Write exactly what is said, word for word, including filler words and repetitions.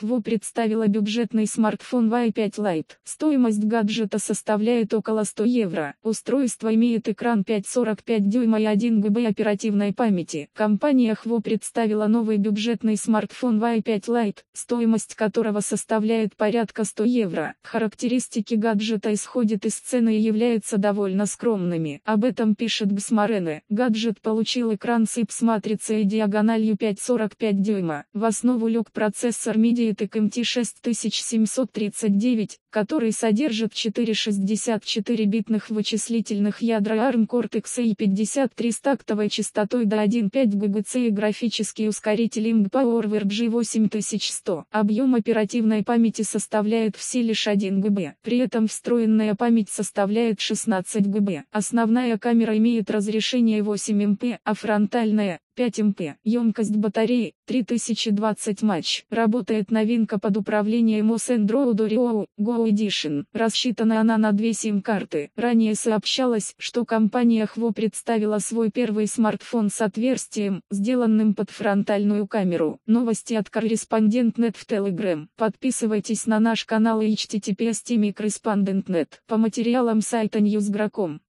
ХВО представила бюджетный смартфон уай пять лайт. Стоимость гаджета составляет около ста евро. Устройство имеет экран пять целых сорок пять десятых дюйма и один гигабайт оперативной памяти. Компания ХВО представила новый бюджетный смартфон уай пять лайт, стоимость которого составляет порядка ста евро. Характеристики гаджета исходят из цены и являются довольно скромными. Об этом пишет Gsmarena. Гаджет получил экран с ай пи эс матрицей и диагональю пять целых сорок пять десятых дюйма. В основу лег процессор MediaTek эм ти шесть тысяч семьсот тридцать девять, который содержит четыре шестьдесят четыре битных вычислительных ядра арм кортекс а пятьдесят три с тактовой частотой до одного целого пяти десятых гигагерца и графический ускоритель ай эм джи PowerVR восемь тысяч сто. Объем оперативной памяти составляет все лишь один гигабайт. При этом встроенная память составляет шестнадцать гигабайт. Основная камера имеет разрешение восемь мегапикселей, а фронтальная пять мегапикселей. Емкость батареи три тысячи двадцать мАч. Работает новинка под управлением о эс Android Oreo Go Edition. Рассчитана она на две сим-карты. Ранее сообщалось, что компания ХВО представила свой первый смартфон с отверстием, сделанным под фронтальную камеру. Новости от Корреспондент точка нет в Telegram. Подписывайтесь на наш канал и эйч ти ти пи эс точка ми корреспондент точка нет. По материалам сайта Ньюзгроком.